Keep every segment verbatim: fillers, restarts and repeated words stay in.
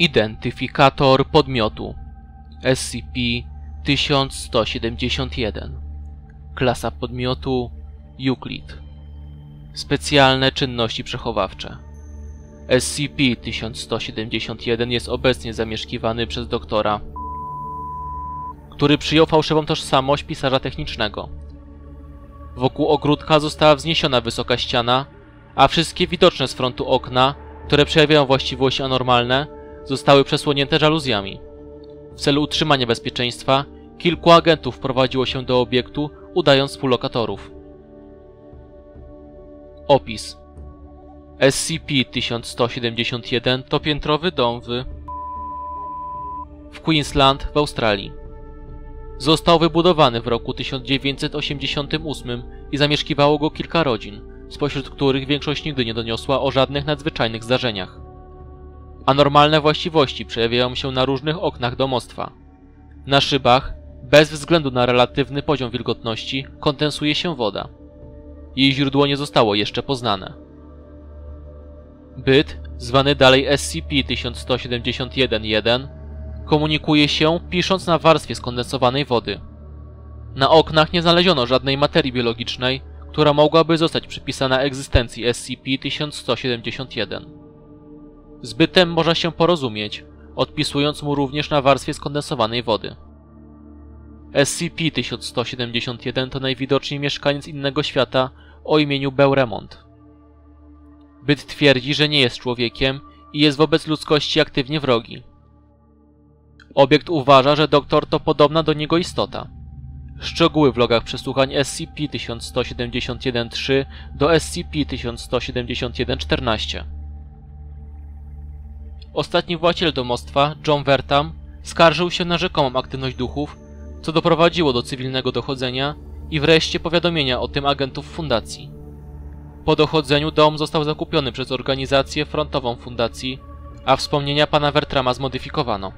Identyfikator podmiotu S C P tysiąc sto siedemdziesiąt jeden. Klasa podmiotu Euclid. Specjalne czynności przechowawcze. S C P tysiąc sto siedemdziesiąt jeden jest obecnie zamieszkiwany przez doktora, który przyjął fałszywą tożsamość pisarza technicznego. Wokół ogródka została wzniesiona wysoka ściana, a wszystkie widoczne z frontu okna, które przejawiają właściwości anormalne, zostały przesłonięte żaluzjami. W celu utrzymania bezpieczeństwa kilku agentów wprowadziło się do obiektu, udając współlokatorów. Opis. S C P tysiąc sto siedemdziesiąt jeden to piętrowy dom w... w Queensland w Australii. Został wybudowany w roku tysiąc dziewięćset osiemdziesiątym ósmym i zamieszkiwało go kilka rodzin, spośród których większość nigdy nie doniosła o żadnych nadzwyczajnych zdarzeniach. Anormalne właściwości przejawiają się na różnych oknach domostwa. Na szybach, bez względu na relatywny poziom wilgotności, kondensuje się woda. Jej źródło nie zostało jeszcze poznane. Byt, zwany dalej S C P tysiąc sto siedemdziesiąt jeden jeden, komunikuje się, pisząc na warstwie skondensowanej wody. Na oknach nie znaleziono żadnej materii biologicznej, która mogłaby zostać przypisana egzystencji S C P tysiąc sto siedemdziesiąt jeden. Z bytem można się porozumieć, odpisując mu również na warstwie skondensowanej wody. S C P tysiąc sto siedemdziesiąt jeden to najwidoczniej mieszkaniec innego świata o imieniu Beauremont. Byt twierdzi, że nie jest człowiekiem i jest wobec ludzkości aktywnie wrogi. Obiekt uważa, że doktor to podobna do niego istota. Szczegóły w logach przesłuchań S C P tysiąc sto siedemdziesiąt jeden trzy do S C P tysiąc sto siedemdziesiąt jeden czternaście. Ostatni właściciel domostwa, John Beauremont, skarżył się na rzekomą aktywność duchów, co doprowadziło do cywilnego dochodzenia i wreszcie powiadomienia o tym agentów fundacji. Po dochodzeniu dom został zakupiony przez organizację frontową fundacji, a wspomnienia pana Beauremont zmodyfikowano.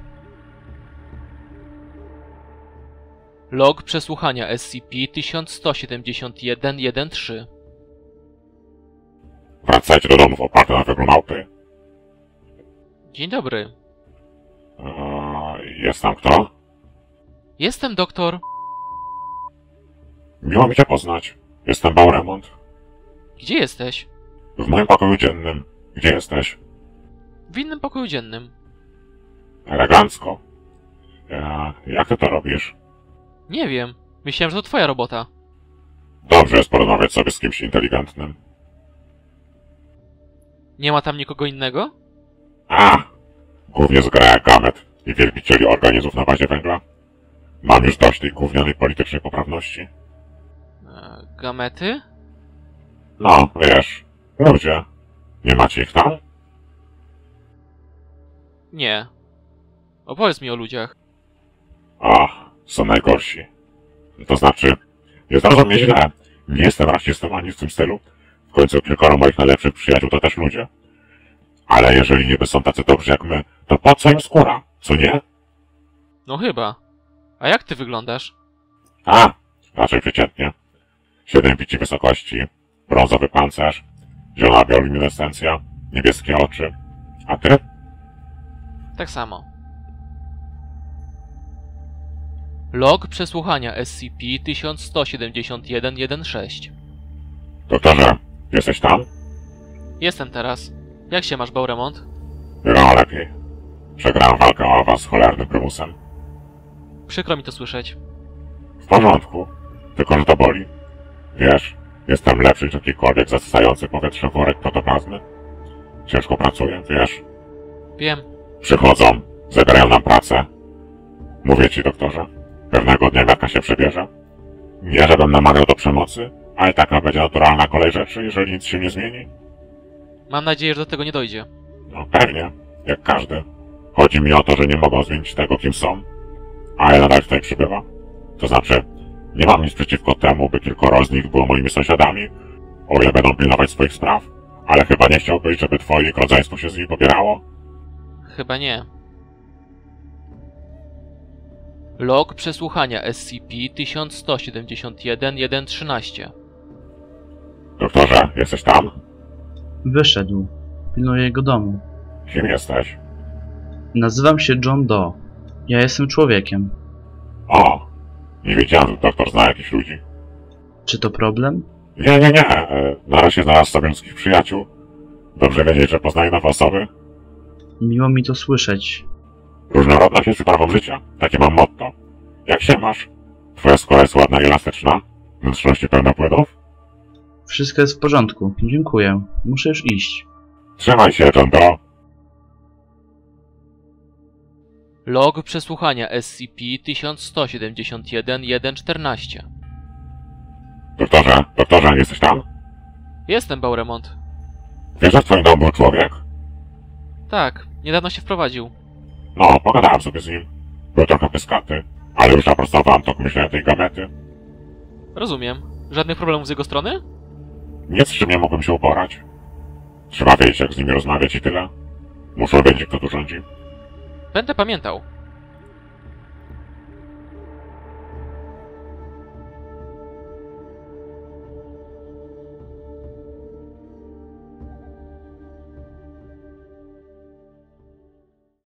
Log przesłuchania S C P tysiąc sto siedemdziesiąt jeden trzynaście. Wracajcie do domów opartych na wyglądałpy. Dzień dobry. Eee, jest tam kto? Jestem doktor. Miło mi cię poznać. Jestem Beauremont. Gdzie jesteś? W moim pokoju dziennym. Gdzie jesteś? W innym pokoju dziennym. Elegancko. Eee, jak ty to robisz? Nie wiem. Myślałem, że to twoja robota. Dobrze jest porozmawiać sobie z kimś inteligentnym. Nie ma tam nikogo innego? A! Głównie zgraja gamet i wielbicieli organizmów na bazie węgla. Mam już dość tej gównianej politycznej poprawności. E, gamety? No, wiesz. Ludzie. Nie macie ich tam? Nie. Opowiedz mi o ludziach. Ach. Są najgorsi. To znaczy, nie zdarzą mnie źle. Nie jestem rasistą ani w tym stylu. W końcu kilkoro moich najlepszych przyjaciół to też ludzie. Ale jeżeli niby są tacy dobrzy jak my, to po co im skóra, co nie? No chyba. A jak ty wyglądasz? A, raczej przeciętnie. Siedem pici wysokości, brązowy pancerz, zielona bioluminescencja, niebieskie oczy. A ty? Tak samo. Log przesłuchania S C P tysiąc sto siedemdziesiąt jeden trzynaście. Doktorze, jesteś tam? Jestem teraz. Jak się masz, Beauremont? No, lepiej. Przegrałem walkę o was z cholernym prymusem. Przykro mi to słyszeć. W porządku, tylko że to boli. Wiesz, jestem lepszy niż jakikolwiek zasysający powietrze worek protoplazmy. Ciężko pracuję, wiesz? Wiem. Przychodzą, zabierają nam pracę. Mówię ci, doktorze. Pewnego dnia jaka się przebierze. Nie, żebym namawiał do przemocy, ale taka będzie naturalna kolej rzeczy, jeżeli nic się nie zmieni. Mam nadzieję, że do tego nie dojdzie. No pewnie, jak każdy. Chodzi mi o to, że nie mogą zmienić tego, kim są, ale nadal tutaj przybywa. To znaczy, nie mam nic przeciwko temu, by kilkoro z nich było moimi sąsiadami, o ile będą pilnować swoich spraw, ale chyba nie chciałbyś, żeby twoje rodzeństwo się z nimi pobierało? Chyba nie. Log przesłuchania S C P tysiąc sto siedemdziesiąt jeden trzynaście. Doktorze, jesteś tam? Wyszedł. Pilnuję jego domu. Kim jesteś? Nazywam się John Doe. Ja jestem człowiekiem. O, nie wiedziałem, że doktor zna jakichś ludzi. Czy to problem? Nie, nie, nie. Na razie znalazł sobie ludzkich przyjaciół. Dobrze wiedzieć, że poznaje nowe osoby. Miło mi to słyszeć. Różnorodność jest prawą życia. Takie mam motto. Jak się masz? Twoja skóra jest ładna i elastyczna. Wnętrzności pełna płynów. Wszystko jest w porządku. Dziękuję. Muszę już iść. Trzymaj się, John Doe. Log przesłuchania S C P tysiąc sto siedemdziesiąt jeden jeden czternaście. Doktorze, doktorze, jesteś tam? Jestem, Beauremont. Wiesz, że w twoim domu był człowiek? Tak, niedawno się wprowadził. No, pogadałem sobie z nim. Był trochę pyskaty, ale już naprostowałem tok myślenia tej gamety. Rozumiem. Żadnych problemów z jego strony? Nic, z czym nie mogłem się uporać. Trzeba wiedzieć, jak z nimi rozmawiać i tyle. Muszę wiedzieć, kto tu rządzi. Będę pamiętał.